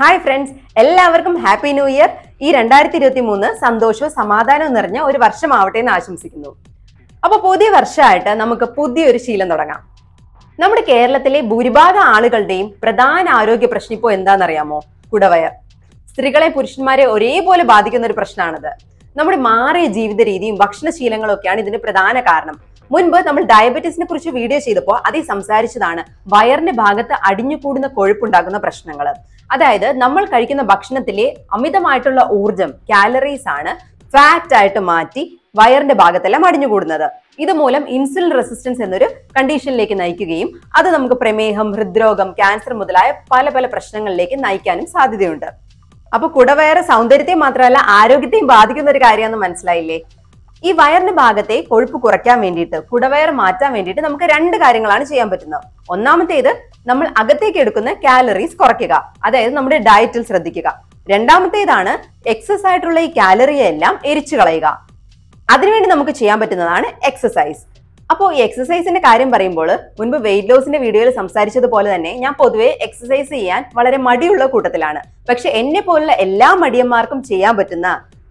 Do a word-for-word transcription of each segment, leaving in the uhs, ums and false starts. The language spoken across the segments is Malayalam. Hi friends, welcome Happy New Year. This is twenty twenty-three സന്തോഷവും സമാധാനവും നിറഞ്ഞ ഒരു വർഷമാവട്ടെ എന്ന് ആശംസിക്കുന്നു. അപ്പോൾ പുതിയ വർഷമായിട്ട് നമുക്ക് പുതിയൊരു ശീലം തുടങ്ങാം. നമ്മുടെ കേരളത്തിലെ ഭൂരിഭാഗം ആളുകളുടെയും പ്രധാന ആരോഗ്യ പ്രശ്നം ഇപ്പോൾ എന്താണെന്ന് അറിയാമോ? കുടവയർ. സ്ത്രീകളെ പുരുഷന്മാരെ ഒരേപോലെ ബാധിക്കുന്ന ഒരു പ്രശ്നമാണിത്. നമ്മുടെ മാറിയ ജീവിത രീതിയും ഭക്ഷണശീലങ്ങളും ഒക്കെയാണ് ഇതിന് പ്രധാന കാരണം. മുൻപ് നമ്മൾ ഡയബറ്റീസിനെ കുറിച്ച് വീഡിയോ ചെയ്തപ്പോൾ അതിൽ സംസാരിച്ചതാണ് വയറിന്റെ ഭാഗത്ത് അടിഞ്ഞുകൂടുന്ന കൊഴുപ്പുണ്ടാകുന്ന പ്രശ്നങ്ങൾ. അതായത് നമ്മൾ കഴിക്കുന്ന ഭക്ഷണത്തിലെ അമിതമായിട്ടുള്ള ഊർജം കാലറീസ് ആണ് ഫാറ്റ് ആയിട്ട് മാറ്റി വയറിന്റെ ഭാഗത്തെല്ലാം അടിഞ്ഞുകൂടുന്നത്. ഇതുമൂലം ഇൻസുലിൻ റെസിസ്റ്റൻസ് എന്നൊരു കണ്ടീഷനിലേക്ക് നയിക്കുകയും അത് നമുക്ക് പ്രമേഹം, ഹൃദ്രോഗം, ക്യാൻസർ മുതലായ പല പല പ്രശ്നങ്ങളിലേക്ക് നയിക്കാനും സാധ്യതയുണ്ട്. അപ്പൊ കുടവയറ് സൗന്ദര്യത്തെ മാത്രമല്ല ആരോഗ്യത്തെയും ബാധിക്കുന്ന ഒരു കാര്യമാണെന്ന് മനസ്സിലായില്ലേ? ഈ വയറിന്റെ ഭാഗത്തെ കൊഴുപ്പ് കുറയ്ക്കാൻ വേണ്ടിയിട്ട്, കുടവയർ മാറ്റാൻ വേണ്ടിയിട്ട് നമുക്ക് രണ്ട് കാര്യങ്ങളാണ് ചെയ്യാൻ പറ്റുന്നത്. ഒന്നാമത്തേത് നമ്മൾ അകത്തേക്ക് എടുക്കുന്ന കാലറീസ് കുറയ്ക്കുക, അതായത് നമ്മുടെ ഡയറ്റിൽ ശ്രദ്ധിക്കുക. രണ്ടാമത്തേതാണ് എക്സസ് ആയിട്ടുള്ള ഈ കാലറിയെല്ലാം എരിച്ചു കളയുക. അതിനുവേണ്ടി നമുക്ക് ചെയ്യാൻ പറ്റുന്നതാണ് എക്സസൈസ്. അപ്പോൾ ഈ എക്സസൈസിന്റെ കാര്യം പറയുമ്പോൾ മുൻപ് വെയിറ്റ് ലോസിന്റെ വീഡിയോയിൽ സംസാരിച്ചതുപോലെ തന്നെ ഞാൻ പൊതുവെ എക്സസൈസ് ചെയ്യാൻ വളരെ മടിയുള്ള കൂട്ടത്തിലാണ്. പക്ഷെ എന്നെ പോലുള്ള എല്ലാ മടിയന്മാർക്കും ചെയ്യാൻ പറ്റുന്ന,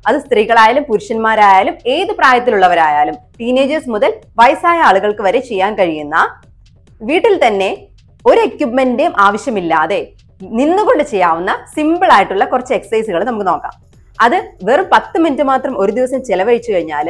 അത് സ്ത്രീകളായാലും പുരുഷന്മാരായാലും ഏത് പ്രായത്തിലുള്ളവരായാലും ടീനേജേഴ്സ് മുതൽ വയസ്സായ ആളുകൾക്ക് വരെ ചെയ്യാൻ കഴിയുന്ന, വീട്ടിൽ തന്നെ ഒരു എക്യുപ്മെന്റിന്റെയും ആവശ്യമില്ലാതെ നിന്നുകൊണ്ട് ചെയ്യാവുന്ന സിമ്പിൾ ആയിട്ടുള്ള കുറച്ച് എക്സസൈസുകൾ നമുക്ക് നോക്കാം. അത് വെറും പത്ത് മിനിറ്റ് മാത്രം ഒരു ദിവസം ചെലവഴിച്ചു കഴിഞ്ഞാൽ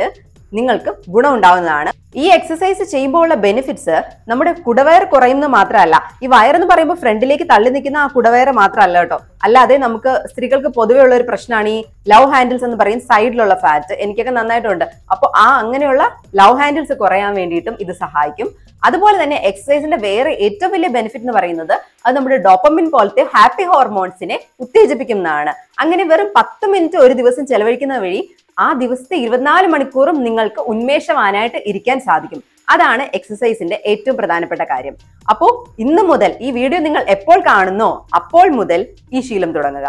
നിങ്ങൾക്ക് ഗുണമുണ്ടാവുന്നതാണ്. ഈ എക്സസൈസ് ചെയ്യുമ്പോൾ ഉള്ള ബെനിഫിറ്റ്സ് നമ്മുടെ കുടവയർ കുറയുന്നത് മാത്രമല്ല. ഈ വയറെന്ന് പറയുമ്പോൾ ഫ്രണ്ടിലേക്ക് തള്ളി നിൽക്കുന്ന ആ കുടവയർ മാത്രമല്ല കേട്ടോ. അല്ലാതെ നമുക്ക് സ്ത്രീകൾക്ക് പൊതുവെ ഉള്ള ഒരു പ്രശ്നമാണ് ഈ ലവ് ഹാൻഡിൽസ് എന്ന് പറയും, സൈഡിലുള്ള ഫാറ്റ്. എനിക്കൊക്കെ നന്നായിട്ടുണ്ട്. അപ്പോൾ ആ അങ്ങനെയുള്ള ലവ് ഹാൻഡിൽസ് കുറയാൻ വേണ്ടിയിട്ടും ഇത് സഹായിക്കും. അതുപോലെ തന്നെ എക്സസൈസിന്റെ വേറെ ഏറ്റവും വലിയ ബെനിഫിറ്റ് എന്ന് പറയുന്നത് അത് നമ്മുടെ ഡോപ്പമിൻ പോലത്തെ ഹാപ്പി ഹോർമോൺസിനെ ഉത്തേജിപ്പിക്കുന്നതാണ്. അങ്ങനെ വെറും പത്ത് മിനിറ്റ് ഒരു ദിവസം ചെലവഴിക്കുന്ന വഴി ആ ദിവസത്തെ ഇരുപത്തിനാല് മണിക്കൂറും നിങ്ങൾക്ക് ഉന്മേഷവാനായിട്ട് ഇരിക്കാൻ സാധിക്കും. അതാണ് എക്സസൈസിന്റെ ഏറ്റവും പ്രധാനപ്പെട്ട കാര്യം. അപ്പോൾ ഇന്ന് മുതൽ ഈ വീഡിയോ നിങ്ങൾ എപ്പോൾ കാണുന്നോ അപ്പോൾ മുതൽ ഈ ശീലം തുടങ്ങുക.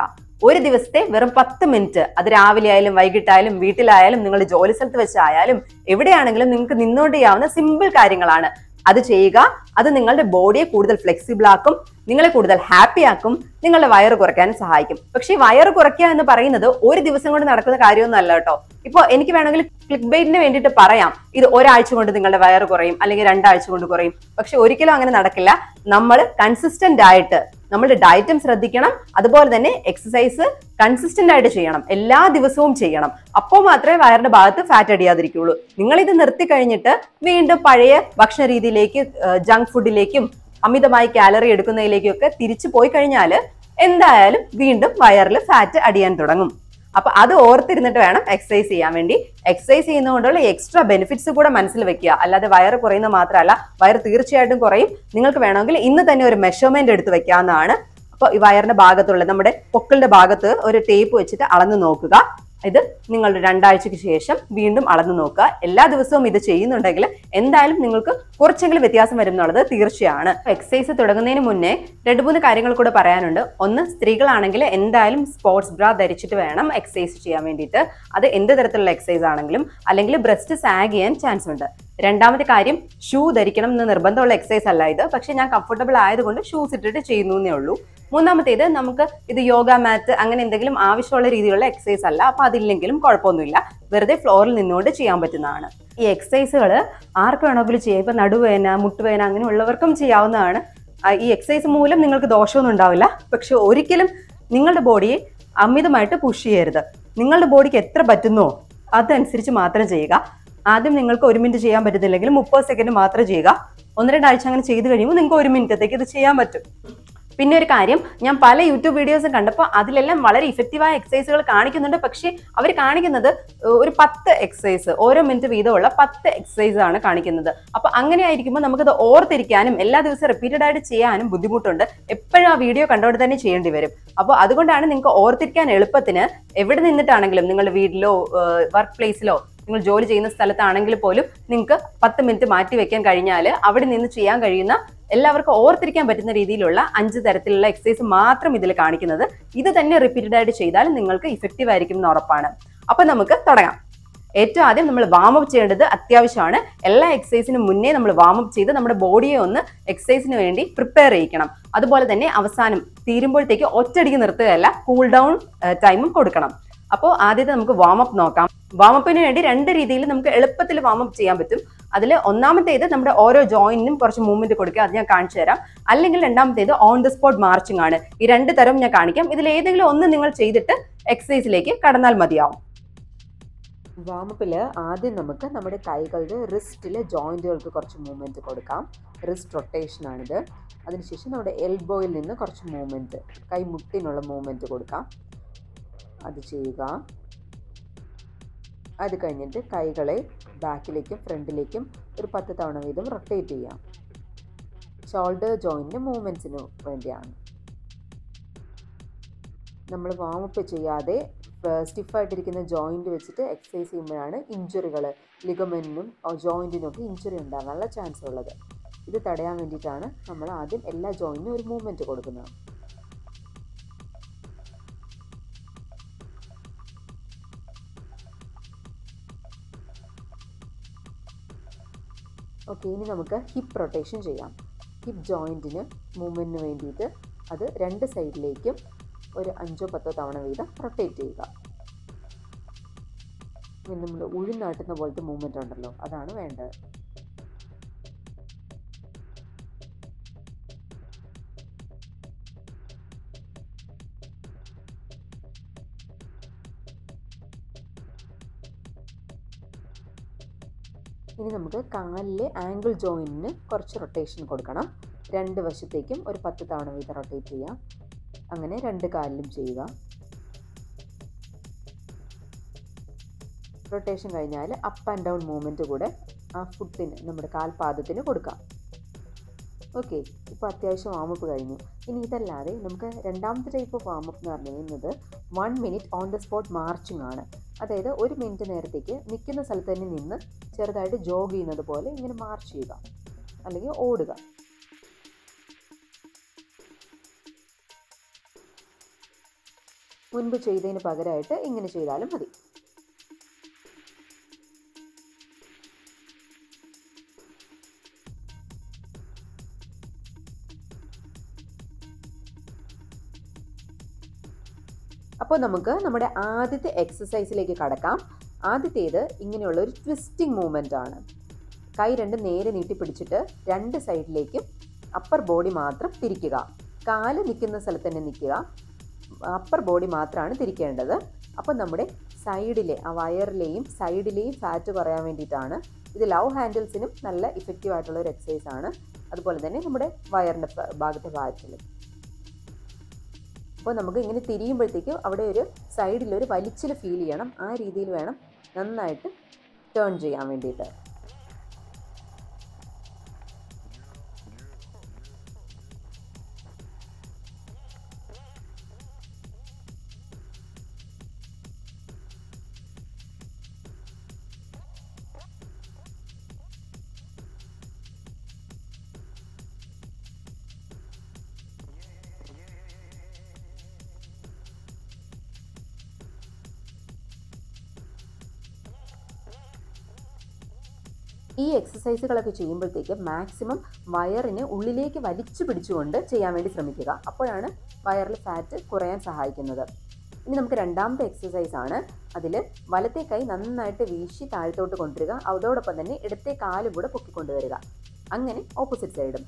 ഒരു ദിവസത്തെ വെറും പത്ത് മിനിറ്റ്, അത് രാവിലെ ആയാലും വൈകിട്ടായാലും വീട്ടിലായാലും നിങ്ങളുടെ ജോലി സ്ഥലത്ത് വെച്ചായാലും എവിടെയാണെങ്കിലും നിങ്ങൾക്ക് നിന്നുകൊണ്ട് ചെയ്യാവുന്ന സിമ്പിൾ കാര്യങ്ങളാണ്. അത് ചെയ്യുക. അത് നിങ്ങളുടെ ബോഡിയെ കൂടുതൽ ഫ്ലെക്സിബിൾ ആക്കും, നിങ്ങളെ കൂടുതൽ ഹാപ്പി ആക്കും, നിങ്ങളുടെ വയറ് കുറയ്ക്കാനും സഹായിക്കും. പക്ഷേ വയറ് കുറയ്ക്കുക എന്ന് പറയുന്നത് ഒരു ദിവസം കൊണ്ട് നടക്കുന്ന കാര്യമൊന്നും അല്ല കേട്ടോ. ഇപ്പോൾ എനിക്ക് വേണമെങ്കിൽ ക്ലിക്ക് ബൈറ്റിന് വേണ്ടിയിട്ട് പറയാം ഇത് ഒരാഴ്ച കൊണ്ട് നിങ്ങളുടെ വയറ് കുറയും അല്ലെങ്കിൽ രണ്ടാഴ്ച കൊണ്ട് കുറയും. പക്ഷെ ഒരിക്കലും അങ്ങനെ നടക്കില്ല. നമ്മൾ കൺസിസ്റ്റന്റ് ആയിട്ട് നമ്മളുടെ ഡയറ്റും ശ്രദ്ധിക്കണം. അതുപോലെ തന്നെ എക്സസൈസ് കൺസിസ്റ്റന്റ് ആയിട്ട് ചെയ്യണം, എല്ലാ ദിവസവും ചെയ്യണം. അപ്പോൾ മാത്രമേ വയറിന്റെ ഭാഗത്ത് ഫാറ്റ് അടിയാതിരിക്കുള്ളൂ. നിങ്ങൾ ഇത് നിർത്തി കഴിഞ്ഞിട്ട് വീണ്ടും പഴയ ഭക്ഷണ രീതിയിലേക്ക്, ജങ്ക് ഫുഡിലേക്കും അമിതമായി കാലറി എടുക്കുന്നതിലേക്കൊക്കെ തിരിച്ചു പോയി കഴിഞ്ഞാൽ എന്തായാലും വീണ്ടും വയറിൽ ഫാറ്റ് അടിയാൻ തുടങ്ങും. അപ്പൊ അത് ഓർത്തിരുന്നിട്ട് വേണം എക്സസൈസ് ചെയ്യാൻ വേണ്ടി. എക്സസൈസ് ചെയ്യുന്നതുകൊണ്ടുള്ള എക്സ്ട്രാ ബെനിഫിറ്റ്സ് കൂടെ മനസ്സിൽ വെക്കുക. അല്ലാതെ വയറ് കുറയുന്ന മാത്രമല്ല, വയറ് തീർച്ചയായിട്ടും കുറയും. നിങ്ങൾക്ക് വേണമെങ്കിൽ ഇന്ന് തന്നെ ഒരു മെഷർമെന്റ് എടുത്ത് വെക്കാവുന്നതാണ്. അപ്പോൾ ഈ വയറിന്റെ ഭാഗത്തുള്ള നമ്മുടെ പൊക്കിളിന്റെ ഭാഗത്ത് ഒരു ടേപ്പ് വെച്ചിട്ട് അളന്നു നോക്കുക. ഇത് നിങ്ങൾ രണ്ടാഴ്ചക്ക് ശേഷം വീണ്ടും അളന്നു നോക്കുക. എല്ലാ ദിവസവും ഇത് ചെയ്യുന്നുണ്ടെങ്കിൽ എന്തായാലും നിങ്ങൾക്ക് കുറച്ചെങ്കിലും വ്യത്യാസം വരും എന്നുള്ളത് തീർച്ചയാണ്. എക്സസൈസ് തുടങ്ങുന്നതിന് മുന്നേ രണ്ട് മൂന്ന് കാര്യങ്ങൾ കൂടെ പറയാനുണ്ട്. ഒന്ന്, സ്ത്രീകളാണെങ്കിൽ എന്തായാലും സ്പോർട്സ് ബ്രാ ധരിച്ചിട്ട് വേണം എക്സസൈസ് ചെയ്യാൻ വേണ്ടിയിട്ട്. അത് എന്ത് തരത്തിലുള്ള എക്സസൈസ് ആണെങ്കിലും, അല്ലെങ്കിൽ ബ്രസ്റ്റ് സാഗ് ചെയ്യാൻ ചാൻസ് ഉണ്ട്. രണ്ടാമത്തെ കാര്യം, ഷൂ ധരിക്കണം എന്ന് നിർബന്ധമുള്ള എക്സസൈസ് അല്ല ഇത്. പക്ഷേ ഞാൻ കംഫർട്ടബിൾ ആയതുകൊണ്ട് ഷൂസ് ഇട്ടിട്ട് ചെയ്യുന്നേ ഉള്ളൂ. മൂന്നാമത്തേത്, നമുക്ക് ഇത് യോഗ മാറ്റ് അങ്ങനെ എന്തെങ്കിലും ആവശ്യമുള്ള രീതിയിലുള്ള എക്സസൈസ് അല്ല. അപ്പം അതില്ലെങ്കിലും കുഴപ്പമൊന്നുമില്ല, വെറുതെ ഫ്ലോറിൽ നിന്നുകൊണ്ട് ചെയ്യാൻ പറ്റുന്നതാണ്. ഈ എക്സസൈസുകൾ ആർക്ക് വേണമെങ്കിലും ചെയ്യാം. ഇപ്പം നടുവേന, മുട്ടുവേന അങ്ങനെയുള്ളവർക്കും ചെയ്യാവുന്നതാണ്. ഈ എക്സസൈസ് മൂലം നിങ്ങൾക്ക് ദോഷമൊന്നും ഉണ്ടാവില്ല. പക്ഷെ ഒരിക്കലും നിങ്ങളുടെ ബോഡിയെ അമിതമായിട്ട് പുഷ് ചെയ്യരുത്. നിങ്ങളുടെ ബോഡിക്ക് എത്ര പറ്റുന്നോ അതനുസരിച്ച് മാത്രം ചെയ്യുക. ആദ്യം നിങ്ങൾക്ക് ഒരു മിനിറ്റ് ചെയ്യാൻ പറ്റുന്നില്ലെങ്കിൽ മുപ്പത് സെക്കൻഡ് മാത്രം ചെയ്യുക. ഒന്ന് രണ്ടാഴ്ച അങ്ങനെ ചെയ്ത് കഴിയുമ്പോൾ നിങ്ങൾക്ക് ഒരു മിനിറ്റത്തേക്ക് ഇത് ചെയ്യാൻ പറ്റും. പിന്നെ ഒരു കാര്യം, ഞാൻ പല യൂട്യൂബ് വീഡിയോസും കണ്ടപ്പോൾ അതിലെല്ലാം വളരെ ഇഫക്റ്റീവായ എക്സസൈസുകൾ കാണിക്കുന്നുണ്ട്. പക്ഷേ അവർ കാണിക്കുന്നത് ഒരു പത്ത് എക്സസൈസ്, ഓരോ മിനിറ്റ് വീതമുള്ള പത്ത് എക്സസൈസ് ആണ് കാണിക്കുന്നത്. അപ്പോൾ അങ്ങനെ ആയിരിക്കുമ്പോൾ നമുക്കത് ഓർത്തിരിക്കാനും എല്ലാ ദിവസവും റിപ്പീറ്റഡ് ആയിട്ട് ചെയ്യാനും ബുദ്ധിമുട്ടുണ്ട്. എപ്പോഴും ആ വീഡിയോ കണ്ടുകൊണ്ട് തന്നെ ചെയ്യേണ്ടി വരും. അപ്പോൾ അതുകൊണ്ടാണ് നിങ്ങൾക്ക് ഓർത്തിരിക്കാൻ എളുപ്പത്തിന് എവിടെ നിന്നിട്ടാണെങ്കിലും, നിങ്ങളുടെ വീട്ടിലോ വർക്ക് പ്ലേസിലോ നിങ്ങൾ ജോലി ചെയ്യുന്ന സ്ഥലത്താണെങ്കിൽ പോലും നിങ്ങൾക്ക് പത്ത് മിനിറ്റ് മാറ്റി വെക്കാൻ കഴിഞ്ഞാൽ അവിടെ നിന്ന് ചെയ്യാൻ കഴിയുന്ന, എല്ലാവർക്കും ഓർത്തിരിക്കാൻ പറ്റുന്ന രീതിയിലുള്ള അഞ്ച് തരത്തിലുള്ള എക്സസൈസ് മാത്രം ഇതിൽ കാണിക്കുന്നത്. ഇത് തന്നെ റിപ്പീറ്റഡ് ആയിട്ട് ചെയ്താൽ നിങ്ങൾക്ക് ഇഫക്റ്റീവ് ആയിരിക്കും എന്ന് ഉറപ്പാണ്. അപ്പൊ നമുക്ക് തുടങ്ങാം. ഏറ്റവും ആദ്യം നമ്മൾ വാമപ്പ് ചെയ്യേണ്ടത് അത്യാവശ്യമാണ്. എല്ലാ എക്സസൈസിനും മുന്നേ നമ്മൾ വാമപ്പ് ചെയ്ത് നമ്മുടെ ബോഡിയെ ഒന്ന് എക്സസൈസിന് വേണ്ടി പ്രിപ്പയർ ചെയ്യിക്കണം. അതുപോലെ തന്നെ അവസാനം തീരുമ്പോഴത്തേക്ക് ഒറ്റയടിക്ക് നിർത്തുകയല്ല, കൂൾ ഡൗൺ ടൈമും കൊടുക്കണം. അപ്പോൾ ആദ്യത്തെ നമുക്ക് വാമപ്പ് നോക്കാം. വാമപ്പിന് വേണ്ടി രണ്ട് രീതിയിൽ നമുക്ക് എളുപ്പത്തിൽ വാമപ്പ് ചെയ്യാൻ പറ്റും. അതിൽ ഒന്നാമത്തേത് നമ്മുടെ ഓരോ ജോയിന്റിനും കുറച്ച് മൂവ്മെന്റ് കൊടുക്കുക, അത് ഞാൻ കാണിച്ചു തരാം. അല്ലെങ്കിൽ രണ്ടാമത്തേത് ഓൺ ദി സ്പോട്ട് മാർച്ചിങ് ആണ്. ഈ രണ്ട് തരം ഞാൻ കാണിക്കാം. ഇതിൽ ഏതെങ്കിലും ഒന്ന് നിങ്ങൾ ചെയ്തിട്ട് എക്സസൈസിലേക്ക് കടന്നാൽ മതിയാവും. വാമപ്പിൽ ആദ്യം നമുക്ക് നമ്മുടെ കൈകളുടെ റിസ്റ്റിലെ ജോയിൻറ്റുകൾക്ക് കുറച്ച് മൂവ്മെൻറ്റ് കൊടുക്കാം. റിസ്റ്റ് റൊട്ടേഷനാണിത്. അതിനുശേഷം നമ്മുടെ എൽബോയിൽ നിന്ന് കുറച്ച് മൂവ്മെൻറ്റ്, കൈമുട്ടിനുള്ള മൂവ്മെൻറ്റ് കൊടുക്കാം. അത് ചെയ്യുക. അത് കഴിഞ്ഞിട്ട് കൈകളെ ബാക്കിലേക്കും ഫ്രണ്ടിലേക്കും ഒരു പത്ത് തവണ വീതം റൊട്ടേറ്റ് ചെയ്യാം. ഷോൾഡർ ജോയിൻറ്റിൻ്റെ മൂവ്മെൻറ്റ്സിന് വേണ്ടിയാണ്. നമ്മൾ വാമപ്പ് ചെയ്യാതെ സ്റ്റിഫായിട്ടിരിക്കുന്ന ജോയിൻറ്റ് വെച്ചിട്ട് എക്സസൈസ് ചെയ്യുമ്പോഴാണ് ഇഞ്ചുറികൾ, ലിഗമെൻറ്റിനും ജോയിൻറ്റിനും ഒക്കെ ഇഞ്ചുറി ഉണ്ടാകാനുള്ള ചാൻസ് ഉള്ളത്. ഇത് തടയാൻ വേണ്ടിയിട്ടാണ് നമ്മൾ ആദ്യം എല്ലാ ജോയിൻറ്റിനും ഒരു മൂവ്മെൻറ്റ് കൊടുക്കുന്നത്. ഓക്കെ, ഇനി നമുക്ക് ഹിപ്പ് റൊട്ടേഷൻ ചെയ്യാം. ഹിപ്പ് ജോയിൻറ്റിന് മൂവ്മെൻറ്റിന് വേണ്ടിയിട്ട് അത് രണ്ട് സൈഡിലേക്കും ഒരു അഞ്ചോ പത്തോ തവണ വീതം റൊട്ടേറ്റ് ചെയ്യുക. പിന്നെ നമ്മൾ ഉഴുന്നാട്ടുന്ന പോലത്തെ മൂവ്മെൻ്റ് ഉണ്ടല്ലോ, അതാണ് വേണ്ടത്. ഇനി നമുക്ക് കാലിലെ ആങ്കിൾ ജോയിന്റിന് കുറച്ച് റൊട്ടേഷൻ കൊടുക്കണം. രണ്ട് വശത്തേക്കും ഒരു പത്ത് തവണ വീതം റൊട്ടേറ്റ് ചെയ്യാം. അങ്ങനെ രണ്ട് കാലിലും ചെയ്യുക. റൊട്ടേഷൻ കഴിഞ്ഞാൽ അപ്പ് ആൻഡ് ഡൗൺ മൂവ്മെൻറ്റ് കൂടെ ആ ഫുട്ടിന്, നമ്മുടെ കാൽപാദത്തിന് കൊടുക്കാം. ഓക്കെ, ഇപ്പോൾ അത്യാവശ്യം വാമപ്പ് കഴിഞ്ഞു. ഇനി ഇതല്ലാതെ നമുക്ക് രണ്ടാമത്തെ ടൈപ്പ് ഓഫ് വാമപ്പ് എന്ന് പറയുന്നത് one minute on the spot marching ആണ്. അതായത് ഒരു മിനിറ്റ് നേരത്തേക്ക് നിൽക്കുന്ന സ്ഥലത്ത് തന്നെ നിന്ന് ചെറുതായിട്ട് ജോഗ് ചെയ്യുന്നത് പോലെ ഇങ്ങനെ മാർച്ച് ചെയ്യുക, അല്ലെങ്കിൽ ഓടുക. മുൻപ് ചെയ്തതിന് പകരമായിട്ട് ഇങ്ങനെ ചെയ്താലും മതി. അപ്പോൾ നമുക്ക് നമ്മുടെ ആദ്യത്തെ എക്സസൈസിലേക്ക് കടക്കാം. ആദ്യത്തേത് ഇങ്ങനെയുള്ള ഒരു ട്വിസ്റ്റിംഗ് മൂവ്മെൻ്റ് ആണ്. കൈ രണ്ട് നേരെ നീട്ടി പിടിച്ചിട്ട് രണ്ട് സൈഡിലേക്കും അപ്പർ ബോഡി മാത്രം തിരിക്കുക. കാല് നിൽക്കുന്ന സ്ഥലത്ത് തന്നെ നിൽക്കുക, അപ്പർ ബോഡി മാത്രമാണ് തിരിക്കേണ്ടത്. അപ്പോൾ നമ്മുടെ സൈഡിലെ ആ വയറിലെയും സൈഡിലെയും ഫാറ്റ് കുറയാൻ വേണ്ടിയിട്ടാണ്. ഇത് ലവ് ഹാൻഡിൽസിനും നല്ല ഇഫക്റ്റീവ് ആയിട്ടുള്ള ഒരു എക്സസൈസ് ആണ്. അതുപോലെ തന്നെ നമ്മുടെ വയറിൻ്റെ ഭാഗത്തെ ഫാറ്റിലും. അപ്പോൾ നമുക്ക് ഇങ്ങനെ തിരിയുമ്പോഴത്തേക്കും അവിടെ ഒരു സൈഡിലൊരു വലിച്ചിൽ ഫീൽ ചെയ്യണം. ആ രീതിയിൽ വേണം നന്നായിട്ട് ടേൺ ചെയ്യാൻ വേണ്ടിയിട്ട്. ഈ എക്സസൈസുകളൊക്കെ ചെയ്യുമ്പോഴത്തേക്ക് മാക്സിമം വയറിനെ ഉള്ളിലേക്ക് വലിച്ചു പിടിച്ചുകൊണ്ട് ചെയ്യാൻ വേണ്ടി ശ്രമിക്കുക. അപ്പോഴാണ് വയറിൽ ഫാറ്റ് കുറയാൻ സഹായിക്കുന്നത്. ഇനി നമുക്ക് രണ്ടാമത്തെ എക്സസൈസാണ്. അതിൽ വലത്തെ കൈ നന്നായിട്ട് വീശി താഴത്തോട്ട് കൊണ്ടുവരിക. അതോടൊപ്പം തന്നെ ഇടത്തെ കാലും കൂടെ പൊക്കിക്കൊണ്ടുവരിക. അങ്ങനെ ഓപ്പോസിറ്റ് സൈഡും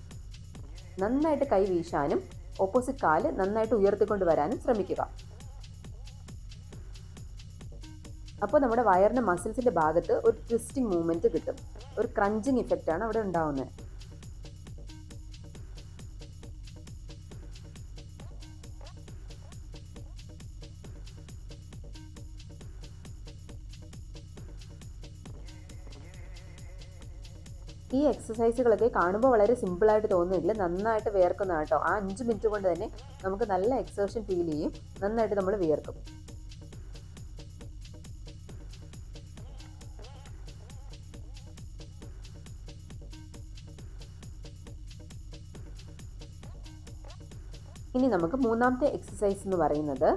നന്നായിട്ട് കൈ വീശാനും ഓപ്പോസിറ്റ് കാല് നന്നായിട്ട് ഉയർത്തിക്കൊണ്ട് വരാനും ശ്രമിക്കുക. അപ്പോൾ നമ്മുടെ വയറിൻ്റെ മസിൽസിൻ്റെ ഭാഗത്ത് ഒരു ട്വിസ്റ്റിംഗ് മൂവ്മെൻറ്റ് കിട്ടും. ഒരു ക്രഞ്ചിങ് ഇഫക്റ്റാണ് അവിടെ ഉണ്ടാവുന്നത്. ഈ എക്സസൈസുകളൊക്കെ കാണുമ്പോൾ വളരെ സിമ്പിളായിട്ട് തോന്നുന്നില്ല, നന്നായിട്ട് വിയർക്കുന്നതാണ് കേട്ടോ. ആ അഞ്ച് മിനിറ്റ് കൊണ്ട് തന്നെ നമുക്ക് നല്ല എക്സേഷൻ ഫീൽ ചെയ്യും, നന്നായിട്ട് നമ്മൾ വിയർക്കും. ഇനി നമുക്ക് മൂന്നാമത്തെ എക്സസൈസ് എന്ന് പറയുന്നത്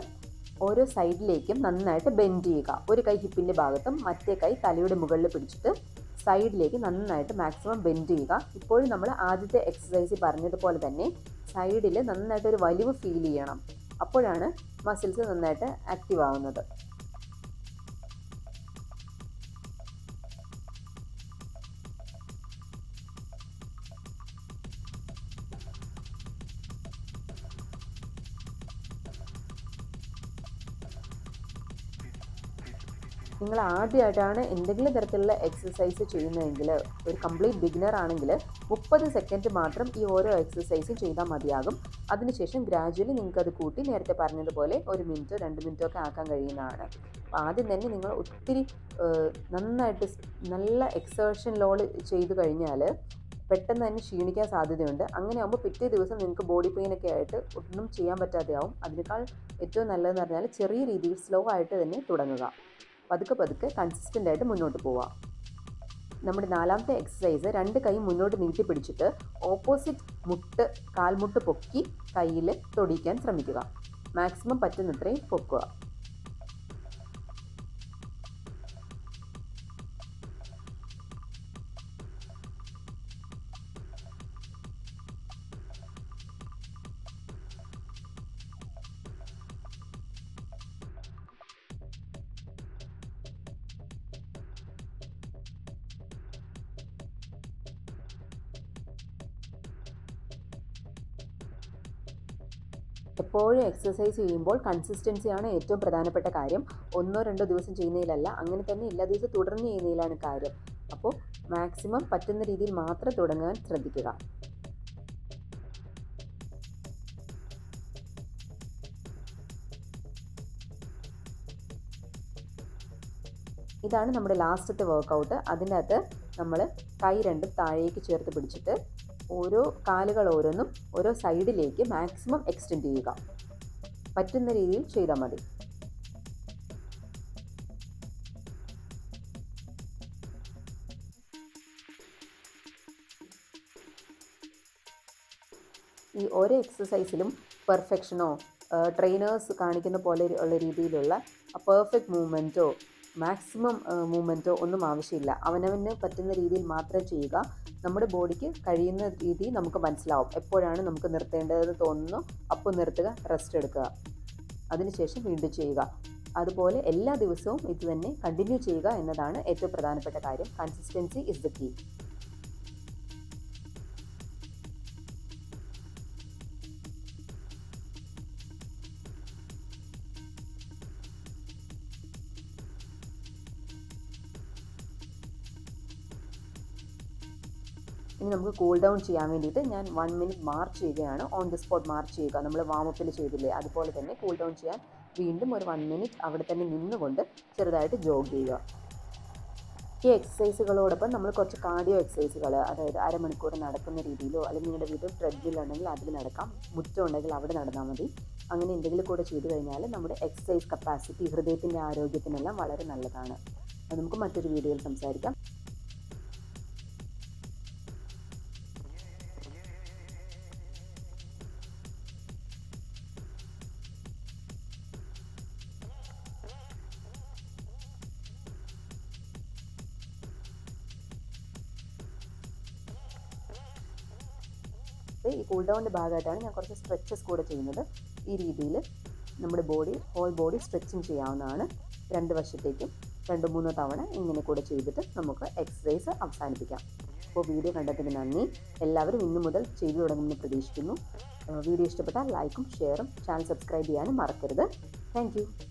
ഓരോ സൈഡിലേക്കും നന്നായിട്ട് ബെൻഡ് ചെയ്യുക. ഒരു കൈ ഹിപ്പിൻ്റെ ഭാഗത്തും മറ്റേ കൈ തലയുടെ മുകളിൽ പിടിച്ചിട്ട് സൈഡിലേക്ക് നന്നായിട്ട് മാക്സിമം ബെൻഡ് ചെയ്യുക. ഇപ്പോഴും നമ്മൾ ആദ്യത്തെ എക്സസൈസിൽ പറഞ്ഞതുപോലെ തന്നെ സൈഡിൽ നന്നായിട്ടൊരു വലിവ് ഫീൽ ചെയ്യണം. അപ്പോഴാണ് മസിൽസ് നന്നായിട്ട് ആക്റ്റീവ് ആവുന്നത്. നിങ്ങൾ ആദ്യമായിട്ടാണ് എന്തെങ്കിലും തരത്തിലുള്ള എക്സസൈസ് ചെയ്യുന്നതെങ്കിൽ, ഒരു കംപ്ലീറ്റ് ബിഗിനർ ആണെങ്കിൽ മുപ്പത് സെക്കൻഡ് മാത്രം ഈ ഓരോ എക്സസൈസും ചെയ്താൽ മതിയാകും. അതിനുശേഷം ഗ്രാജുവലി നിങ്ങൾക്കത് കൂട്ടി നേരത്തെ പറഞ്ഞതുപോലെ ഒരു മിനിറ്റോ രണ്ട് മിനിറ്റോ ഒക്കെ ആക്കാൻ കഴിയുന്നതാണ്. അപ്പോൾ ആദ്യം തന്നെ നിങ്ങൾ ഒത്തിരി നന്നായിട്ട് നല്ല എക്സേർഷൻ ലോഡ് ചെയ്തു കഴിഞ്ഞാൽ പെട്ടെന്ന് തന്നെ ക്ഷീണിക്കാൻ സാധ്യതയുണ്ട്. അങ്ങനെ ആകുമ്പോൾ പിറ്റേ ദിവസം നിങ്ങൾക്ക് ബോഡി പെയിനൊക്കെ ആയിട്ട് ഒന്നും ചെയ്യാൻ പറ്റാതെയാവും. അതിനേക്കാൾ ഏറ്റവും നല്ലതെന്ന് പറഞ്ഞാൽ ചെറിയ രീതിയിൽ സ്ലോ ആയിട്ട് തന്നെ തുടങ്ങുക. പതുക്കെ പതുക്കെ കൺസിസ്റ്റൻ്റ് ആയിട്ട് മുന്നോട്ട് പോവുക. നമ്മുടെ നാലാമത്തെ എക്സസൈസ്, രണ്ട് കൈ മുന്നോട്ട് നീട്ടി പിടിച്ചിട്ട് ഓപ്പോസിറ്റ് മുട്ട് കാൽമുട്ട് പൊക്കി കയ്യിൽ തൊടിക്കാൻ ശ്രമിക്കുക. മാക്സിമം പറ്റുന്നത്രയും പൊക്കുക. എപ്പോഴും എക്സസൈസ് ചെയ്യുമ്പോൾ കൺസിസ്റ്റൻസിയാണ് ഏറ്റവും പ്രധാനപ്പെട്ട കാര്യം. ഒന്നോ രണ്ടോ ദിവസം ചെയ്യുന്നതിലല്ല, അങ്ങനെ തന്നെ എല്ലാ ദിവസവും തുടർന്ന് ചെയ്യുന്നതിലാണ് കാര്യം. അപ്പോൾ മാക്സിമം പറ്റുന്ന രീതിയിൽ മാത്രം തുടങ്ങാൻ ശ്രദ്ധിക്കുക. ഇതാണ് നമ്മുടെ ലാസ്റ്റത്തെ വർക്കൗട്ട്. അതിൻ്റെ അകത്ത് നമ്മൾ കൈ രണ്ടും താഴേക്ക് ചേർത്ത് പിടിച്ചിട്ട് ഓരോ കാലുകൾ ഓരോന്നും ഓരോ സൈഡിലേക്ക് മാക്സിമം എക്സ്റ്റെൻഡ് ചെയ്യുക. പറ്റുന്ന രീതിയിൽ ചെയ്താൽ മതി. ഈ ഓരോ എക്സസൈസിലും പെർഫെക്ഷനോ ട്രെയിനേഴ്സ് കാണിക്കുന്ന പോലെ ഉള്ള രീതിയിലുള്ള പെർഫെക്റ്റ് മൂവ്മെൻറ്റോ മാക്സിമം മൂവ്മെൻറ്റോ ഒന്നും ആവശ്യമില്ല. അവനവന് പറ്റുന്ന രീതിയിൽ മാത്രം ചെയ്യുക. നമ്മുടെ ബോഡിക്ക് കഴിയുന്ന രീതി നമുക്ക് മനസ്സിലാവും. എപ്പോഴാണ് നമുക്ക് നിർത്തേണ്ടതെന്ന് തോന്നുന്നു അപ്പോൾ നിർത്തുക, റെസ്റ്റ് എടുക്കുക, അതിനുശേഷം വീണ്ടും ചെയ്യുക. അതുപോലെ എല്ലാ ദിവസവും ഇത് തന്നെ കണ്ടിന്യൂ ചെയ്യുക എന്നതാണ് ഏറ്റവും പ്രധാനപ്പെട്ട കാര്യം. Consistency is the key. ഇനി നമുക്ക് കൂൾ ഡൗൺ ചെയ്യാൻ വേണ്ടിയിട്ട് ഞാൻ വൺ മിനിറ്റ് മാർച്ച് ചെയ്യുകയാണ്. ഓൺ ദി സ്പോട്ട് മാർച്ച് ചെയ്യുക. നമ്മൾ വാമപ്പിൽ ചെയ്തില്ലേ അതുപോലെ തന്നെ കൂൾ ഡൗൺ ചെയ്യാൻ വീണ്ടും ഒരു വൺ മിനിറ്റ് അവിടെ തന്നെ നിന്നുകൊണ്ട് ചെറുതായിട്ട് ജോഗ് ചെയ്യുക. ഈ എക്സസൈസുകളോടൊപ്പം നമ്മൾ കുറച്ച് കാർഡിയോ എക്സസൈസുകൾ, അതായത് അരമണിക്കൂർ നടക്കുന്ന രീതിയിലോ അല്ലെങ്കിൽ നിങ്ങളുടെ വീട്ടിൽ ട്രെഡ്മിൽ ഉണ്ടെങ്കിൽ അതിൽ നടക്കാം, മുറ്റം ഉണ്ടെങ്കിൽ അവിടെ നടന്നാൽ മതി. അങ്ങനെ എന്തെങ്കിലും കൂടെ ചെയ്തു കഴിഞ്ഞാൽ നമ്മുടെ എക്സസൈസ് കപ്പാസിറ്റി, ഹൃദയത്തിൻ്റെ ആരോഗ്യത്തിനെല്ലാം വളരെ നല്ലതാണ്. അത് നമുക്ക് മറ്റൊരു വീഡിയോയിൽ സംസാരിക്കാം. ഈ കൂൾ ഡൗണിൻ്റെ ഭാഗമായിട്ടാണ് ഞാൻ കുറച്ച് സ്ട്രെച്ചസ് കൂടെ ചെയ്യുന്നത്. ഈ രീതിയിൽ നമ്മുടെ ബോഡി, ഹോൾ ബോഡി സ്ട്രെച്ചിങ് ചെയ്യാവുന്നതാണ്. രണ്ട് വശത്തേക്കും രണ്ട് മൂന്ന് തവണ ഇങ്ങനെ കൂടെ ചെയ്തിട്ട് നമുക്ക് എക്സസൈസ് അവസാനിപ്പിക്കാം. അപ്പോൾ വീഡിയോ കണ്ടതിന് നന്ദി. എല്ലാവരും ഇന്നു മുതൽ ചെയ്തു തുടങ്ങുമെന്ന് പ്രതീക്ഷിക്കുന്നു. വീഡിയോ ഇഷ്ടപ്പെട്ടാൽ ലൈക്കും ഷെയറും ചാനൽ സബ്സ്ക്രൈബ് ചെയ്യാനും മറക്കരുത്. Thank U.